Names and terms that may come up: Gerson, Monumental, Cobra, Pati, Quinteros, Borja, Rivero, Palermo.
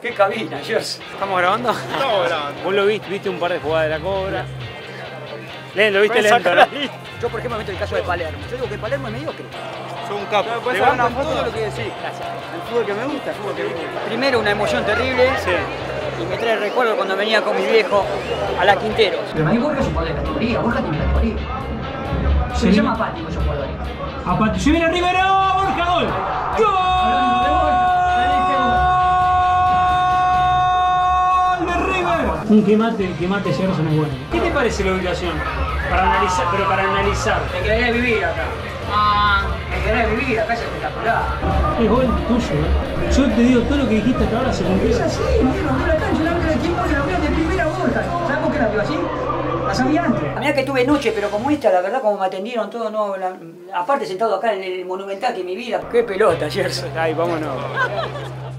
¡Qué cabina, Gerson! ¿Estamos grabando? Estamos grabando. Vos lo viste un par de jugadas de la Cobra. Lo viste lento, ¿no? Yo, por ejemplo, he visto el caso de Palermo. Yo digo que Palermo es mediocre. Soy un capo. Te ganan todo lo que decís. Gracias. El fútbol que me gusta, el fútbol que me gusta. Primero, una emoción terrible. Sí. Y me trae el recuerdo cuando venía con mi viejo a la Quinteros. Pero a mí Borja es un jugador de categoría. Borja tiene categoría. Se llama Pati, yo jugador. A Pati. ¡Se viene Rivero! ¡Borja, gol! ¡Gol! Un que mate Gerson es bueno. ¿Qué te parece la ubicación? Para analizar. Me quedaría vivir acá. Me quedaría vivir acá, es espectacular. Es gol tuyo, ¿eh? Yo te digo, todo lo que dijiste hasta ahora se cumplió. Es así, mierda, no la cancha, la verdad de tiempo y la verdad de primera Borja. ¿Sabes por qué la vio así? La sabía antes. Mirá que tuve noche, pero como esta, la verdad, como me atendieron todo, no, aparte sentado acá en el Monumental, que mi vida. Qué pelota, Gerson. Ay, vámonos.